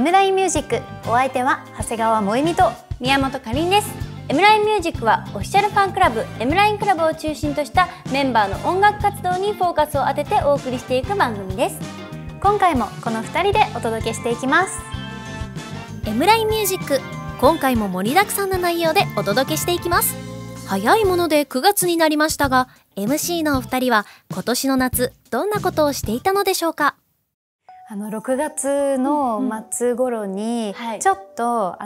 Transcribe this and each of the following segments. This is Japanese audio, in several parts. Mラインミュージック、お相手は長谷川萌美と宮本かりんです。 Mラインミュージックはオフィシャルファンクラブ Mラインクラブを中心としたメンバーの音楽活動にフォーカスを当ててお送りしていく番組です。今回もこの2人でお届けしていきます。 Mラインミュージック、今回も盛りだくさんな内容でお届けしていきます。早いもので9月になりましたが、 MC のお二人は今年の夏どんなことをしていたのでしょうか。6月の末頃にちょっと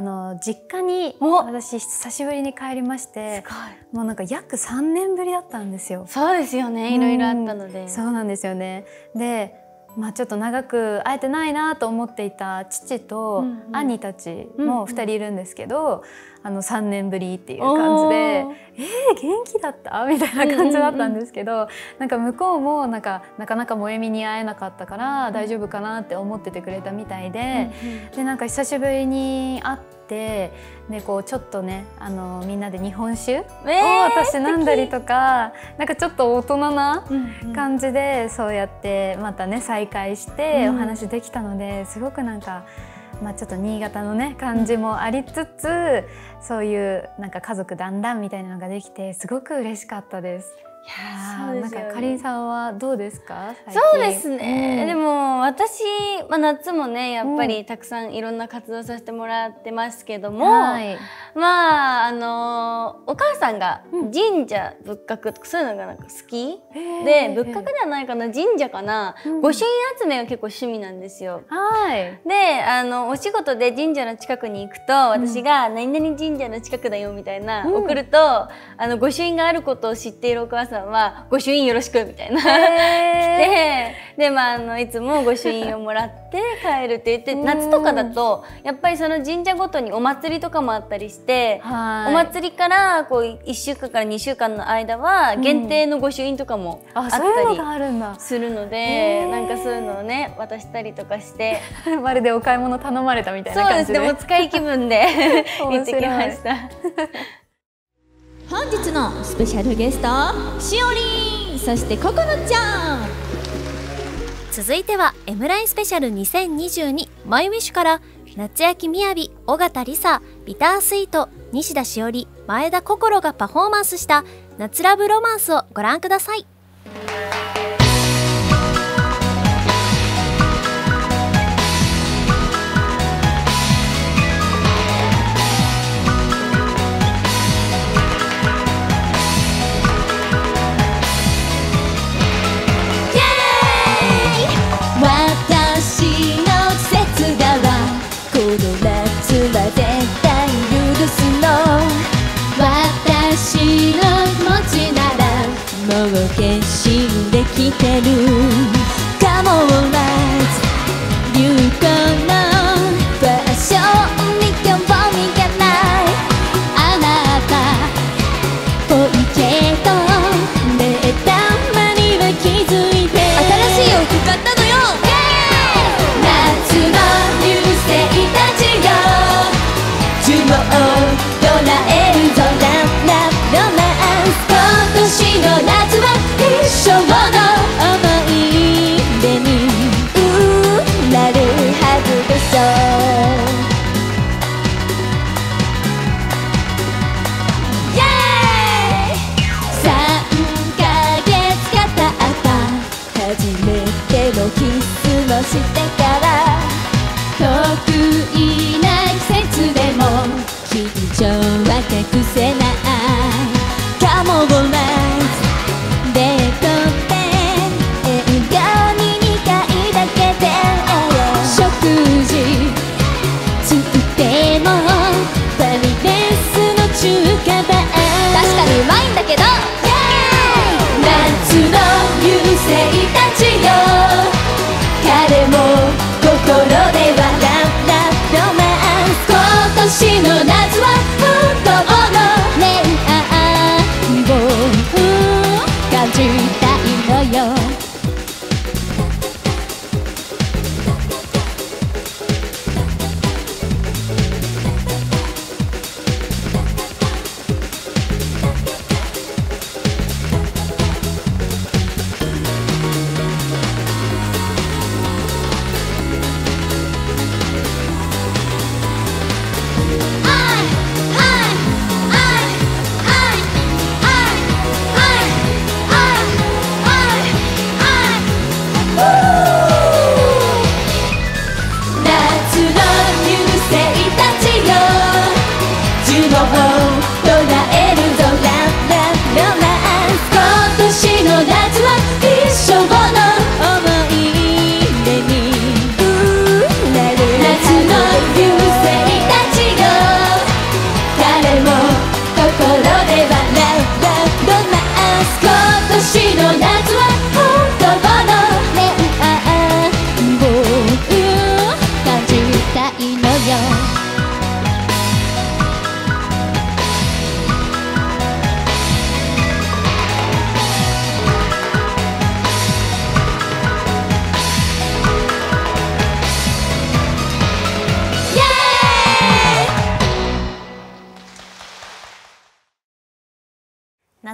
実家に私久しぶりに帰りまして、もうなんか約3年ぶりだったんですよ。そうですよね、いろいろあったので。そうなんですよね。で、まあ、ちょっと長く会えてないなと思っていた父と兄たちも2人いるんですけど、3年ぶりっていう感じで「元気だった?」みたいな感じだったんですけど、なんか向こうもなかなか萌えみに会えなかったから大丈夫かなって思っててくれたみたいで、でなんか久しぶりに会って、でこうちょっとね、みんなで日本酒を私飲んだりとか、なんかちょっと大人な感じでそうやってまたね再会してお話できたので、すごくなんか。まあちょっと新潟のね感じもありつつ、そういうなんか家族だんだんみたいなのができてすごく嬉しかったです。いや、なんかかりんさんはどうですか？そうですね。でも私、まあ、夏もねやっぱりたくさんいろんな活動させてもらってますけども、まあお母さんが神社仏閣とかそういうのがなんか好きで、仏閣ではないかな、神社かな、御朱印集めが結構趣味なんですよ。でお仕事で神社の近くに行くと、私が「何々神社の近くだよ」みたいな送ると、御朱印があることを知っているお母さんは御朱印よろしくみたいな来て、でまあいつも御朱印をもらって帰るって言って、夏とかだとやっぱりその神社ごとにお祭りとかもあったりして、お祭りからこう1週間から2週間の間は限定の御朱印とかもあったりするので、なんかそういうのをね渡したりとかしてまるでお買い物頼まれたみたいな感じで、そうですね、お使い気分で行ってきました。本日のスペシャルゲスト、しおりん、そしてここのちゃん。続いては Mラインスペシャル2022マイウィッシュから、夏秋みやび、尾形梨沙、ビタースイート、西田しおり、前田心がパフォーマンスした夏ラブロマンスをご覧ください。来てるかもなず流行のファッションに興味がないあなたぽいけど目玉には気づいて、新しい服買ったのよ、夏の流星たちよ、呪文を唱えるぞ、ラブラブロマンス、今年の夏は一生の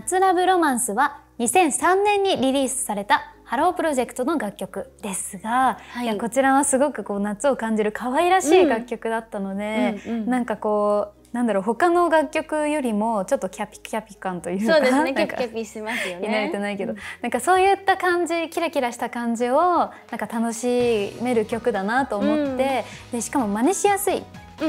夏ラブロマンスは2003年にリリースされたハロープロジェクトの楽曲ですが、はい、いやこちらはすごくこう夏を感じる可愛らしい楽曲だったので、なんかこうなんだろう、他の楽曲よりもちょっとキャピキャピ感というか、そうですね、キャピキャピしますよね。いないとないけど、なんかそういった感じ、キラキラした感じをなんか楽しめる曲だなと思って、でしかも真似しやすい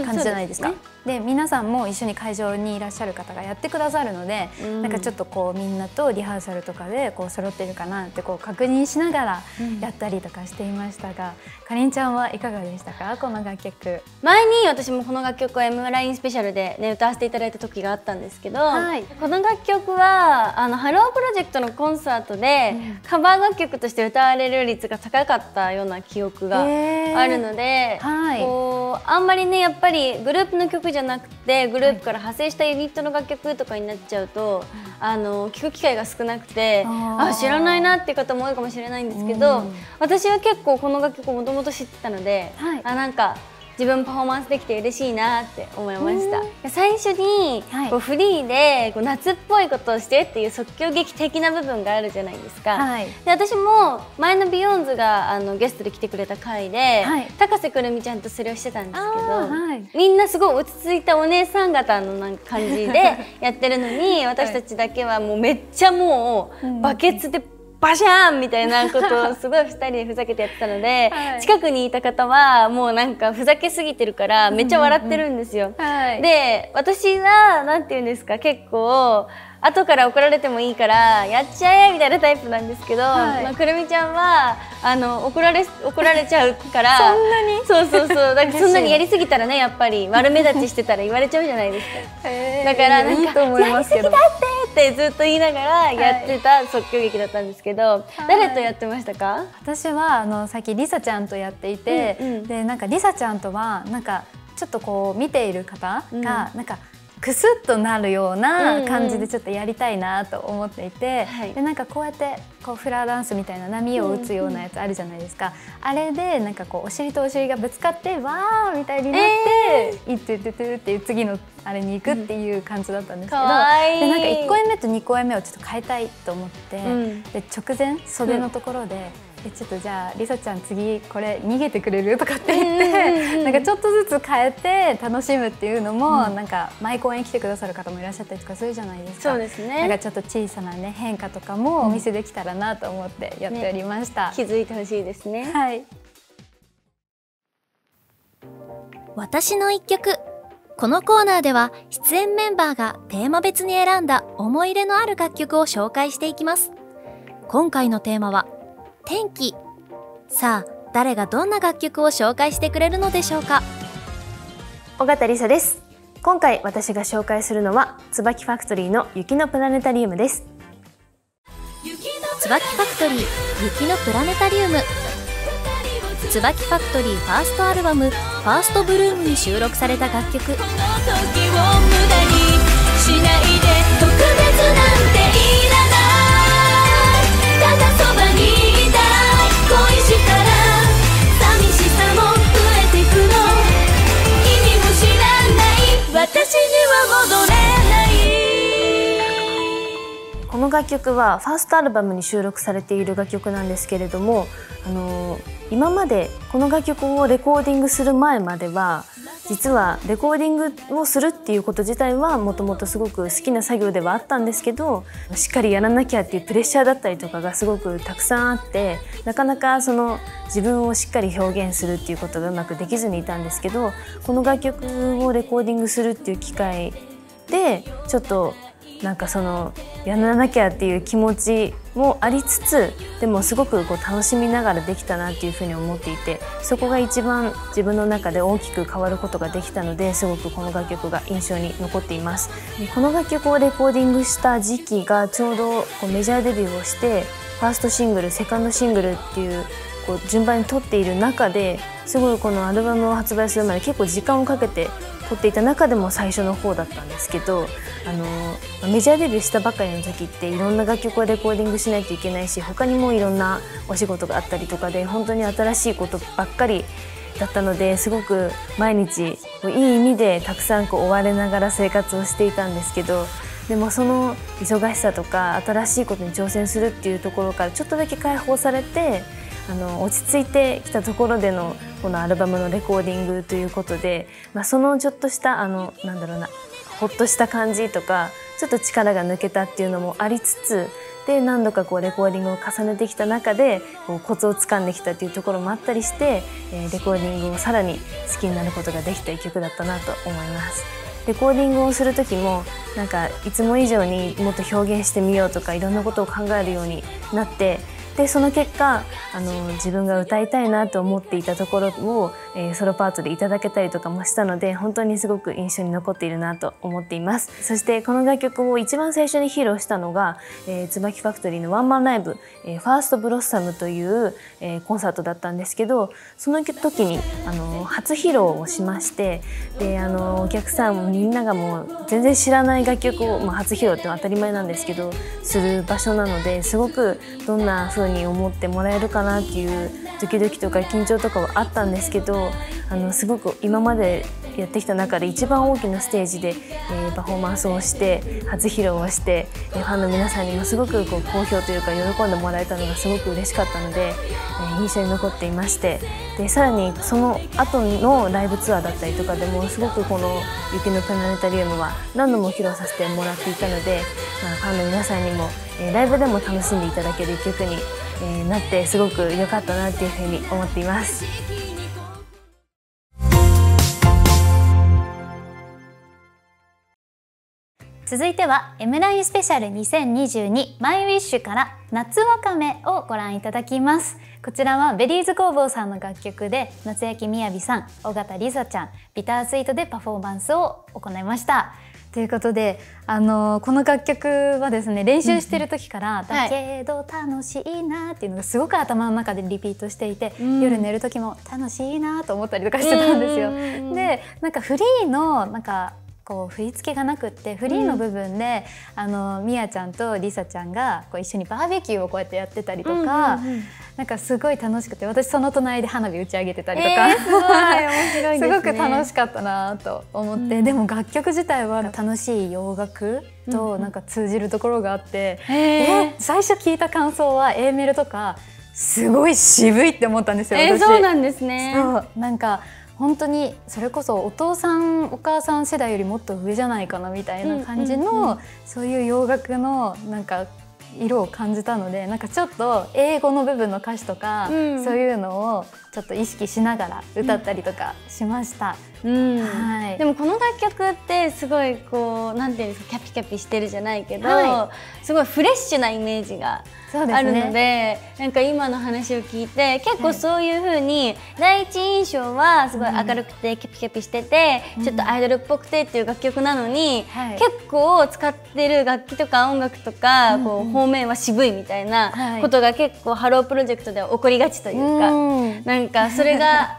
感じじゃないですか。で皆さんも一緒に会場にいらっしゃる方がやってくださるので、なんかちょっとこうみんなとリハーサルとかでこう揃ってるかなってこう確認しながらやったりとかしていましたが、かりんちゃんはいかがでしたか、この楽曲。前に私もこの楽曲を「Mラインスペシャル」でね歌わせていただいた時があったんですけど、はい、この楽曲はハロープロジェクトのコンサートでカバー楽曲として歌われる率が高かったような記憶があるので、はい、こうあんまりねやっぱりグループの曲じゃなくてグループから派生したユニットの楽曲とかになっちゃうと、聴く機会が少なくて知らないなっていう方も多いかもしれないんですけど、私は結構この楽曲をもともと知ってたので、はい、なんか自分パフォーマンスできて嬉しいなって思いました。最初にこうフリーでこう夏っぽいことをしてっていう即興劇的な部分があるじゃないですか、はい、で私も前のビヨンズがゲストで来てくれた回で、はい、高瀬くるみちゃんとそれをしてたんですけど、はい、みんなすごい落ち着いたお姉さん方のなんか感じでやってるのに私たちだけはもうめっちゃもうバケツでバシャーンみたいなことをすごい2人でふざけてやってたので、はい、近くにいた方はもうなんかふざけすぎてるからめっちゃ笑ってるんですよ。で私はなんて言うんですか、結構後から怒られてもいいからやっちゃえみたいなタイプなんですけど、はい、まあくるみちゃんは怒られちゃうからそんなにそうだからそんなにやりすぎたらねやっぱり悪目立ちしてたら言われちゃうじゃないですかだからなんかやりすぎだってずっと言いながらやってた即興劇だったんですけど、はい、誰とやってましたか？私はさっきりさちゃんとやっていて、でなんかりさちゃんとはなんかちょっとこう見ている方がなんかクスッとなるような感じでちょっとやりたいなと思っていて、でなんかこうやってこうフラダンスみたいな波を打つようなやつあるじゃないですか、あれでなんかこうお尻とお尻がぶつかってわーみたいになっていってててっていう次のあれに行くっていう感じだったんですけど、でなんか1個目と2個目をちょっと変えたいと思って、で直前袖のところで。ちょっとじゃありさちゃん次これ逃げてくれるとかって言ってなんかちょっとずつ変えて楽しむっていうのも、なんか毎公演来てくださる方もいらっしゃったりとかするじゃないですか。そうですね。なんかちょっと小さなね変化とかもお見せできたらなと思ってやっておりました。ね、気づいてほしいですね。はい。私の一曲。このコーナーでは出演メンバーがテーマ別に選んだ思い入れのある楽曲を紹介していきます。今回のテーマは天気。さあ誰がどんな楽曲を紹介してくれるのでしょうか。尾形りさです。今回私が紹介するのは椿ファクトリーの雪のプラネタリウムです。椿ファクトリー雪のプラネタリウム、椿ファクトリーファーストアルバム「ファーストブルーム」に収録された楽曲。この楽曲はファーストアルバムに収録されている楽曲なんですけれども、今までこの楽曲をレコーディングする前までは実はレコーディングをするっていうこと自体はもともとすごく好きな作業ではあったんですけど、しっかりやらなきゃっていうプレッシャーだったりとかがすごくたくさんあって、なかなかその自分をしっかり表現するっていうことがうまくできずにいたんですけど、この楽曲をレコーディングするっていう機会でちょっとなんかそのやらなきゃっていう気持ちもありつつ、でもすごくこう楽しみながらできたなっていうふうに思っていて、そこが一番自分の中で大きく変わることができたので、すごくこの楽曲が印象に残っています。この楽曲をレコーディングした時期がちょうどこうメジャーデビューをして、ファーストシングル、セカンドシングルっていうこう順番に撮っている中で、すごいこのアルバムを発売するまで結構時間をかけて撮っていた中でも最初の方だったんですけど、メジャーデビューしたばかりの時っていろんな楽曲をレコーディングしないといけないし、他にもいろんなお仕事があったりとかで本当に新しいことばっかりだったので、すごく毎日いい意味でたくさんこう追われながら生活をしていたんですけど、でもその忙しさとか新しいことに挑戦するっていうところからちょっとだけ解放されて落ち着いてきたところでのこのアルバムのレコーディングということで、そのちょっとしたなんだろうなほっとした感じとかちょっと力が抜けたっていうのもありつつで何度かこうレコーディングを重ねてきた中でこうコツをつかんできたっていうところもあったりしてレコーディングをさらに好きになることができた一曲だったなと思います。レコーディングをする時もなんかいつも以上にもっと表現してみようとかいろんなことを考えるようになって。でその結果自分が歌いたいなと思っていたところを、ソロパートでいただけたりとかもしたので本当にすごく印象に残っているなと思っています。そしてこの楽曲を一番最初に披露したのが、椿ファクトリーのワンマンライブ、ファーストブロッサムという、コンサートだったんですけどその時に初披露をしましてでお客さんみんながもう全然知らない楽曲を、初披露って当たり前なんですけどする場所なのですごくどんな風に思ってもらえるかなっていうドキドキとか緊張とかはあったんですけどすごく今までやってきた中で一番大きなステージで、パフォーマンスをして初披露をして、ファンの皆さんにもすごくこう好評というか喜んでもらえたのがすごく嬉しかったので、印象に残っていましてでさらにその後のライブツアーだったりとかでもすごくこの「雪のプラネタリウム」は何度も披露させてもらっていたので、ファンの皆さんにもライブでも楽しんでいただける一曲になってすごく良かったなっていうふうに思っています。続いては M-LINE スペシャル2022マイウィッシュから夏わかめをご覧いただきます。こちらはベリーズ工房さんの楽曲で夏焼みやびさん、尾形りさちゃん、ビタースイートでパフォーマンスを行いました。ということでこの楽曲はですね練習してる時から「だけど楽しいな」っていうのがすごく頭の中でリピートしていて、うん、夜寝る時も「楽しいな」と思ったりとかしてたんですよ。でなんかフリーの振り付けがなくってフリーの部分でみやちゃんとりさちゃんがこう一緒にバーベキューをこうやってやってたりとかなんかすごい楽しくて私その隣で花火打ち上げてたりとかすごく楽しかったなと思って、でも楽曲自体は楽しい洋楽となんか通じるところがあって、最初聞いた感想は A メロとかすごい渋いって思ったんですよ。そうなんですね。そうなんか本当にそれこそお父さんお母さん世代よりもっと上じゃないかなみたいな感じのそういう洋楽のなんか色を感じたのでなんかちょっと英語の部分の歌詞とか、そういうのをちょっと意識しながら歌ったりとかしました。でもこの楽曲ってすごいこうなんていうんですかキャピキャピしてるじゃないけど、すごいフレッシュなイメージがあるの で、なんか今の話を聞いて結構そういう風に第一印象はすごい明るくてキャピキャピしてて、ちょっとアイドルっぽくてっていう楽曲なのに、結構使ってる楽器とか音楽とかこう方面は渋いみたいなことが結構ハロープロジェクトでは起こりがちというか、なんかそれが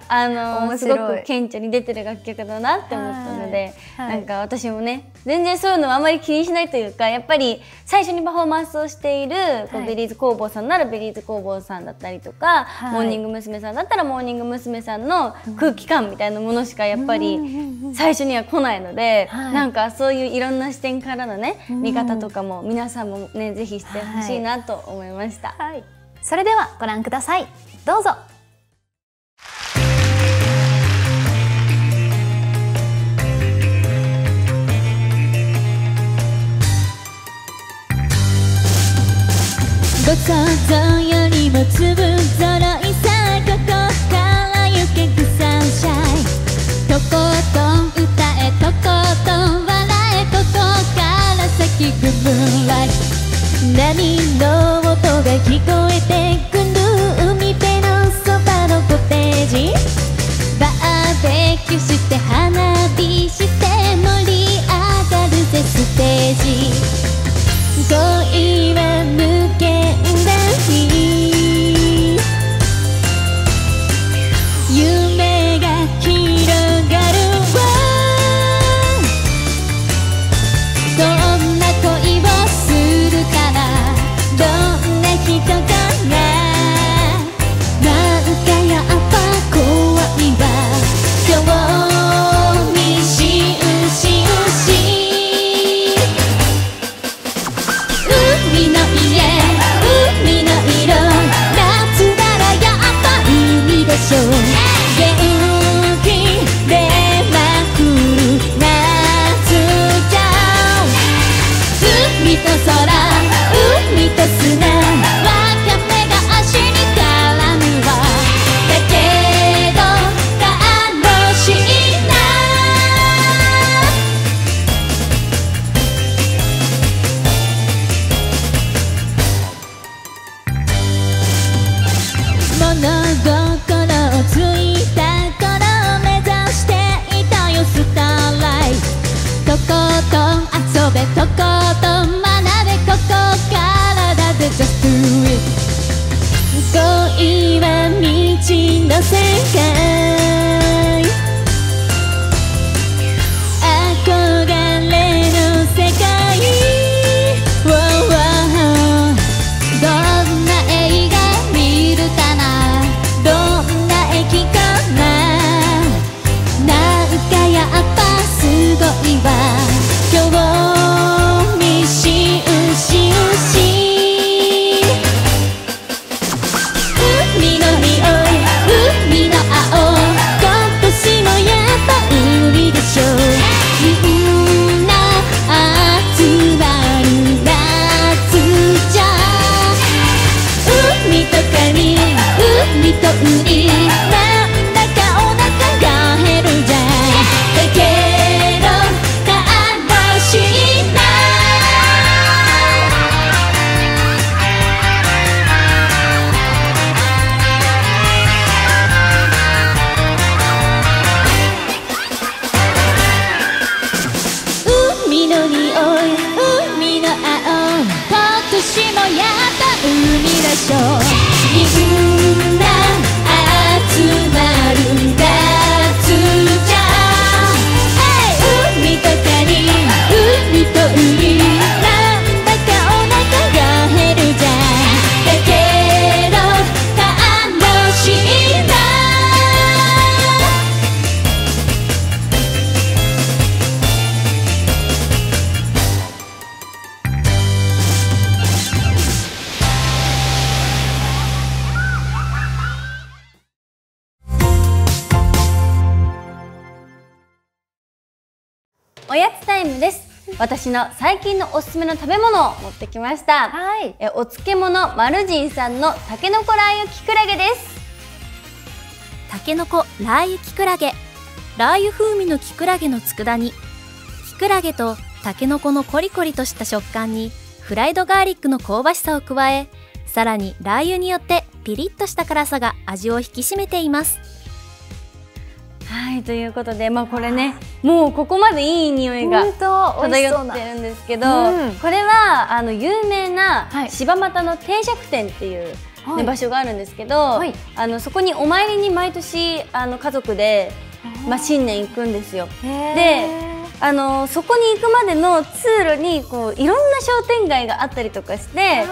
すごく顕著に出てる楽曲だなって思ったので、なんか私もね全然そういうのはあまり気にしないというか、やっぱり最初にパフォーマンスをしているベリーズ工房さんならベリーズ工房さんだったりとか、モーニング娘。さんだったらモーニング娘。さんの空気感みたいなものしかやっぱり最初には来ないので、なんかそういういろんな視点からのね見方とかも皆さんもねぜひしてほしいなと思いました。それではご覧ください。どうぞ。「心よりも粒ぞろいさここから行けるサンシャイン」「とことん歌えとことん笑えここから先グムーンライト」「波の音が聞こえてくる海辺のそばのコテージ」「バーベキューして花火して盛り上がるぜステージ」「恋は無限」夢が広がるわどんな恋をするからどんな人からなんかやっぱ怖いわ今日にしうしうしれとことん学べ、ここからだぜ Just do it。 恋は未知の世界、憧れの世界、どんな映画見るかな、どんな駅かな、なんかやっぱすごいわ、興味しうしうし、海の匂い、海の青、今年もやっぱ海でしょ、みんな集まる夏じゃ、海と海、海と海、なんだかお腹が減るじゃん、だけど私の最近のおすすめの食べ物を持ってきました。はい、お漬物マルジンさんのたけのこラー油きくらげです。たけのこラー油きくらげ、ラー油風味のきくらげの佃煮、きくらげとたけのこのコリコリとした食感にフライドガーリックの香ばしさを加え、さらにラー油によってピリッとした辛さが味を引き締めています。はい、ということで、まあこれね、もうここまでいい匂いが漂ってるんですけど、これは有名な柴又の帝釈天っていう、ね、場所があるんですけど、はい、そこにお参りに毎年家族で、まあ、新年行くんですよ。でそこに行くまでの通路にこういろんな商店街があったりとかして。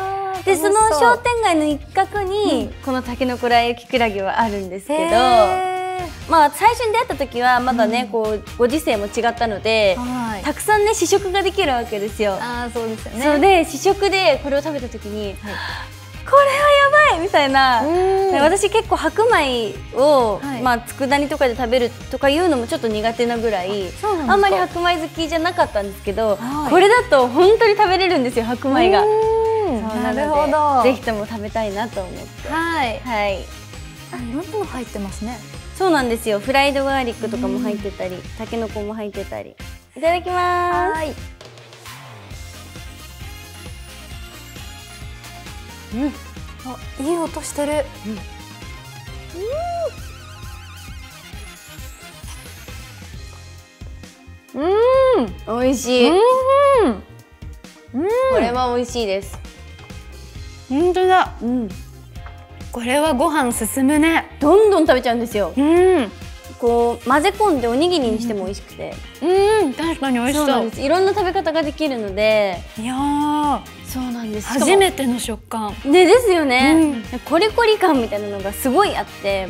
でその商店街の一角に、このたけのこラー油きくらげはあるんですけど。まあ最初に出会った時はまだね、こうご時世も違ったので、たくさんね試食ができるわけですよ。そうですよね。それで試食でこれを食べた時に、これはやばいみたいな。私結構白米をまあ佃煮とかで食べるとかいうのもちょっと苦手なぐらい、あんまり白米好きじゃなかったんですけど、これだと本当に食べれるんですよ、白米が。なるほど。ぜひとも食べたいなと思って。はいはい。いろんなの入ってますね。そうなんですよ。フライドガーリックとかも入ってたり、たけのこも入ってたり。いただきまーす。うん。あ、いい音してる。うん。美味しい。これは美味しいです。本当だ。これはご飯進むね。どんどん食べちゃうんですよ。こう混ぜ込んでおにぎりにしても美味しくて。確かに美味しそう。そうなんです。いろんな食べ方ができるので。いや、そうなんです。初めての食感。ね、ですよね。コリコリ感みたいなのがすごいあって。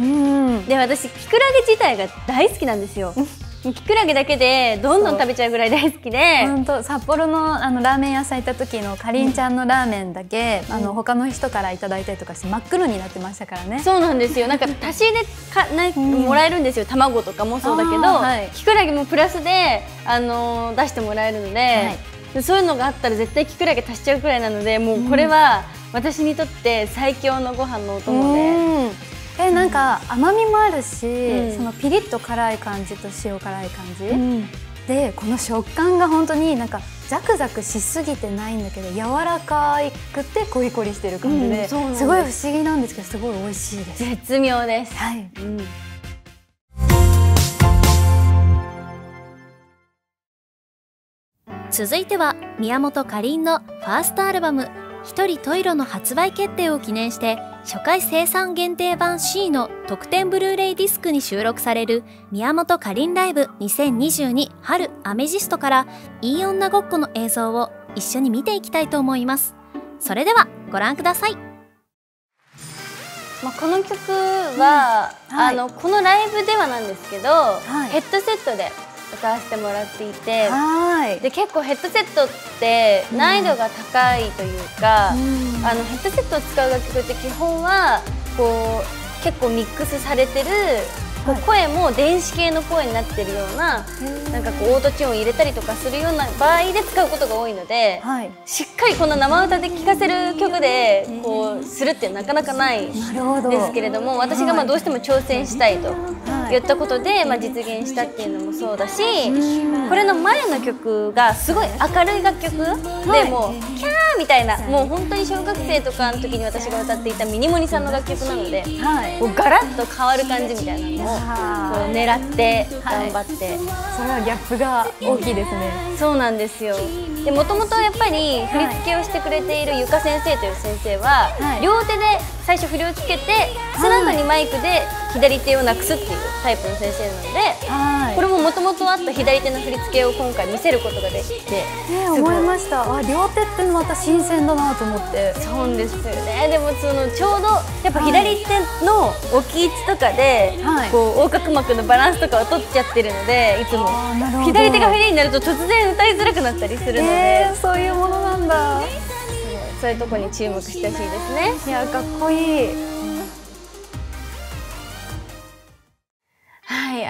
で、私きくらげ自体が大好きなんですよ。きくらげだけでどんどん食べちゃうぐらい大好きで、本当札幌のラーメン屋さん行った時のかりんちゃんのラーメンだけ、他の人からいただいたりとかして真っ黒になってましたからね。そうなんですよ。なんか足しでもらえるんですよ。卵とかもそうだけど、きくらげもプラスで出してもらえるので、そういうのがあったら絶対きくらげ足しちゃうくらいなので、もうこれは私にとって最強のご飯のお供で。なんか甘みもあるし、そのピリッと辛い感じと塩辛い感じ、でこの食感が本当になんかザクザクしすぎてないんだけど、柔らかくてコリコリしてる感じで、すごい不思議なんですけど、すごい美味しいです。絶妙です。はい。続いては宮本かりんのファーストアルバム「ひとり十色」の発売決定を記念して初回生産限定版 C の特典ブルーレイディスクに収録される宮本かりんライブ2022春アメジストからいい女ごっこの映像を一緒に見ていきたいと思います。それではご覧ください。この曲は、このライブではなんですけど、ヘッドセットで歌わせてもらっていて、で結構ヘッドセットって難易度が高いというか、ヘッドセットを使う楽曲って基本はこう結構ミックスされてる、声も電子系の声になってるような、なんかこうオートチューンを入れたりとかするような場合で使うことが多いので、しっかりこの生歌で聴かせる曲でこうするってなかなかないですけれども、私がどうしても挑戦したいと言ったことで実現したっていうのもそうだし、これの前の曲がすごい明るい楽曲で、もうキャーみたいな、もう本当に小学生とかの時に私が歌っていたミニモニさんの楽曲なので、ガラッと変わる感じみたいなのを狙って頑張って、それはギャップが大きいですね。そうなんですよ。でもともとやっぱり振り付けをしてくれているゆか先生という先生は、両手で最初振りをつけて、その後にマイクで左手をなくすっていうタイプの先生なので、これももともとあった左手の振り付けを今回見せることができて思いました。両手ってまた新鮮だなと思って。そうですよね。でもちょうどやっぱ左手の置き位置とかで横隔膜のバランスとかを取っちゃってるので、いつも左手がフリーになると突然歌いづらくなったりするので、そういうものなんだ。そういうとこに注目してほしいですね。いや、かっこいい。ヘ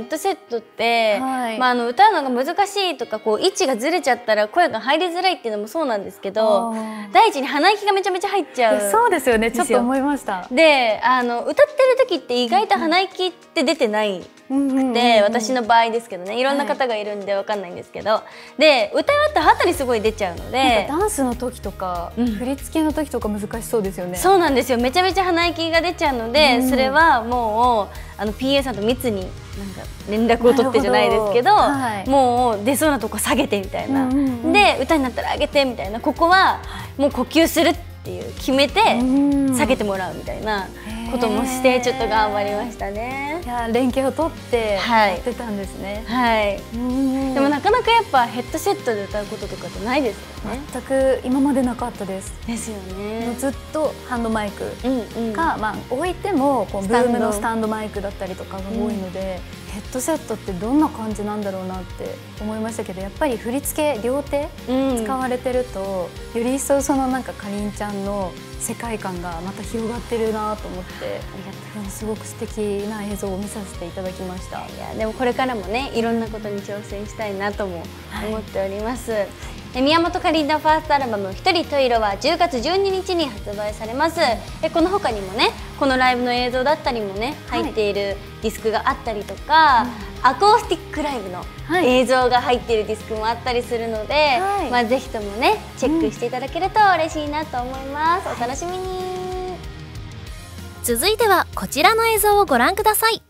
ッドセットって、歌うのが難しいとか、位置がずれちゃったら声が入りづらいっていうのもそうなんですけど、第一に鼻息がめちゃめちゃ入っちゃう。そうですよね、ちょっと思いました。で歌ってる時って意外と鼻息って出てないくて、私の場合ですけどね、いろんな方がいるんで分かんないんですけど、で歌い終わった後にすごい出ちゃうので、ダンスの時とか、振り付けの時とか難しそうですよね。そうなんですよ、めちゃめちゃ鼻息が出ちゃうので、それはもうPA さんと密に連絡を取ってじゃないですけど、もう出そうなとこ下げてみたいな、で歌になったら上げてみたいな、ここはもう呼吸するっていう決めて下げてもらうみたいなこともして、ちょっと頑張りましたね。いや、連携を取ってやってたんですね。でもなかなかやっぱヘッドセットで歌うこととかってないですよね。全く今までなかったです。ですよね。ずっとハンドマイクか、置いてもブームのスタンドマイクだったりとかが多いので、ヘッドセットってどんな感じなんだろうなって思いましたけど、やっぱり振り付け両手使われてると、より一層なんかかりんちゃんの世界観がまた広がってるなと思って、すごく素敵な映像を見させていただきました。いや、でもこれからもね、いろんなことに挑戦したいなとも思っております、宮本かりんのファーストアルバム「ひとり十色」は10月12日に発売されます。この他にもね、このライブの映像だったりもね、入っているディスクがあったりとか、アコースティックライブの映像が入っているディスクもあったりするので、ぜひともね、チェックしていただけると嬉しいなと思います。お楽しみに。続いてはこちらの映像をご覧ください。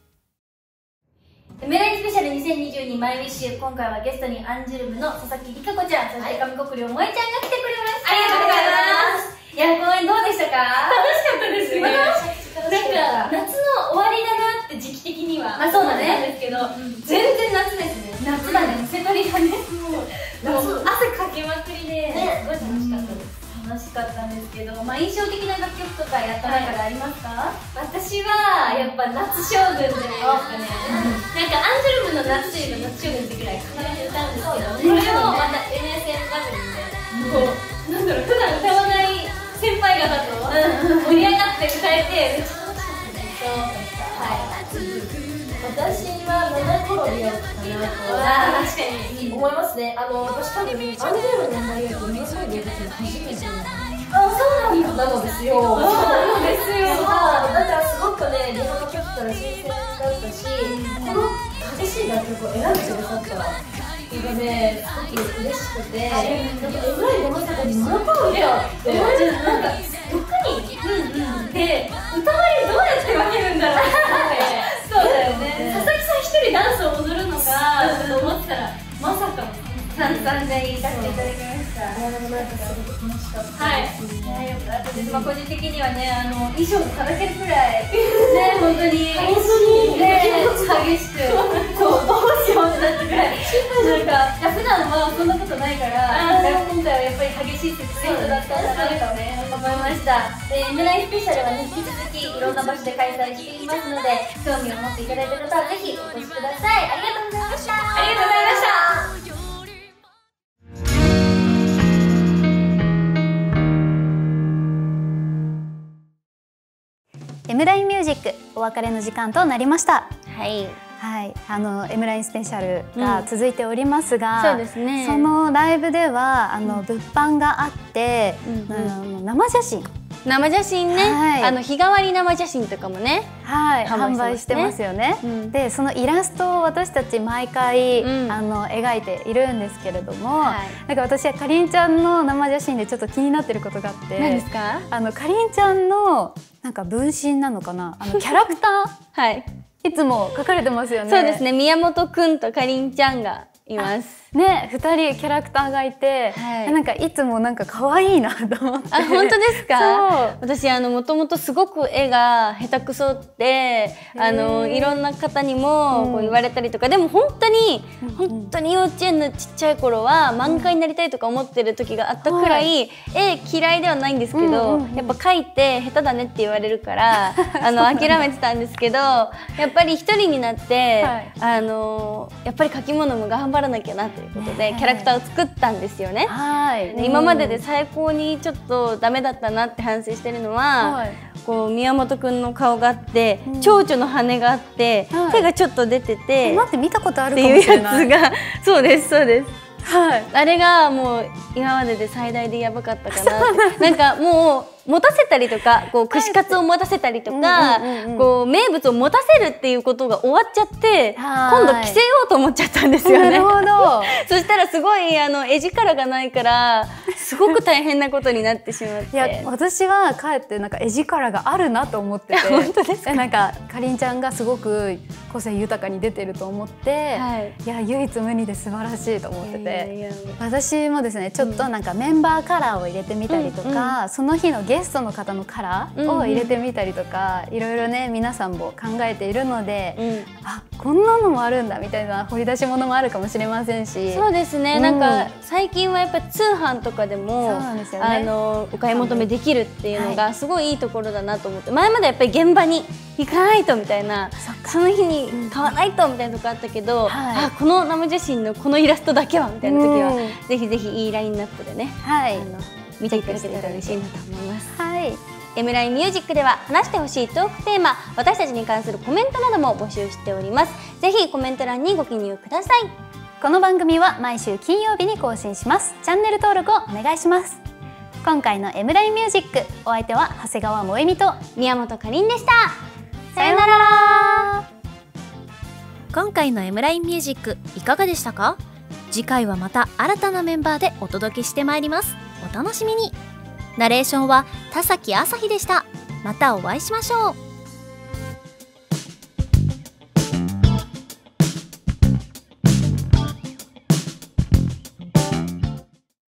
メライスペシャル2022マイウィッシュ、今回はゲストにアンジュルムの佐々木理香子ちゃん、そして上國料萌衣ちゃんが来てくれました。ありがとうございます。いや、公演どうでしたか？楽しかったですね。なんか夏の終わりだなって時期的にはそうなんですけど、全然夏ですね。夏だね、瀬戸りがね、もう汗かけまくりで、すごい楽しかったです。楽しかったんですけど、印象的な楽曲とかやった中でありますか？私はやっぱ夏将軍じゃないですかね。なんかアンジュルムの夏というの夏将軍ってくらい必ず歌うんですけど、これをまた NSFW でなんだろう、普段歌わない先輩方と盛り上がって歌えて、めっちゃ楽しかったです。私は七転びだったなと確かに思いますね。私多分アンジュルムの名前を海沿いで歌って初めて。あ、そうなんだ。なのですよ。そうなんですよ。だからすごくね、日本の曲から新鮮だったし、この激しい楽曲を選んでくださったらっていうので、すごく嬉しくて、なんかうまいものさかにその顔だよって思っちゃって、なんか6人で歌われどうやって分けるんだろうって。そうだよね。佐々木さん一人ダンスを踊るのかと思ったら。まさかの3人でです。まあ個人的にはね、衣装をかだけるくらいね、本当に激しくそうなったくらい、なんか普段はそんなことないから、今回はやっぱり激しいセットだったんだなとね思いました。で、M9スペシャルはね、引き続きいろんな場所で開催していますので、興味を持っていただいた方はぜひお越しください。ありがとうございました。ありがとうございました。M9ミュージックお別れの時間となりました。はい。はい、M9スペシャルが続いておりますが、そうですね。そのライブでは物販があって、生写真。生写真ね、はい、日替わり生写真とかもね、はい、販売してますよね。で、そのイラストを私たち毎回、描いているんですけれども、なんか私はかりんちゃんの生写真でちょっと気になってることがあって、何ですか？かりんちゃんのなんか分身なのかな、キャラクター、はい、いつも描かれてますよね。そうですね、宮本くんとかりんちゃんがいます。ね、2人キャラクターがいて、はい、なんかいつもなんか可愛いなと思って。あ、本当ですか？私もともとすごく絵が下手くそっていろんな方にもこう言われたりとか、でも本当に幼稚園のちっちゃい頃は漫画家になりたいとか思ってる時があったくらい、絵嫌いではないんですけど、やっぱ描いて下手だねって言われるから諦めてたんですけど、やっぱり一人になって、はい、やっぱり描き物も頑張らなきゃなってということでキャラクターを作ったんですよね。今までで最高にちょっとダメだったなって反省してるのは、はい、こう宮本くんの顔があって、蝶々の羽があって、はい、手がちょっと出てて、待って、見たことあるかもしれないっていうやつがそうですそうです、はい、あれがもう今までで最大でやばかったかなってなんかもう持たせたりとか、こう串カツを持たせたりとか、こう名物を持たせるっていうことが終わっちゃって、今度着せようと思っちゃったんですよね。なるほど。そしたらすごい絵力がないからすごく大変なことになってしまって。いや、私はかえってなんか絵力があるなと思ってて。本当ですか？なんかかりんちゃんがすごく個性豊かに出てると思って、いや唯一無二で素晴らしいと思ってて、私もですね、ちょっとなんかメンバーカラーを入れてみたりとか、その日のゲストの方のカラーを入れてみたりとか、いろいろね皆さんも考えているので、あ、こんなのもあるんだみたいな掘り出し物もあるかもしれませんし。そうですね、なんか最近はやっぱ通販とかでもお買い求めできるっていうのがすごいいいところだなと思って、前までやっぱり現場に行かないとみたいな、その日に買わないとみたいなとこあったけど、あ、この生写真のこのイラストだけはみたいな時はぜひぜひいいラインナップでね、見ていただけたら嬉しいなと思います。はい、M9ミュージックでは話してほしいトークテーマ、私たちに関するコメントなども募集しております。ぜひコメント欄にご記入ください。この番組は毎週金曜日に更新します。チャンネル登録をお願いします。今回の M9ミュージック、お相手は長谷川萌実と宮本かりんでした。さよなら。今回の M9ミュージックいかがでしたか？次回はまた新たなメンバーでお届けしてまいります。お楽しみに。ナレーションは田崎朝日でした。またお会いしましょう。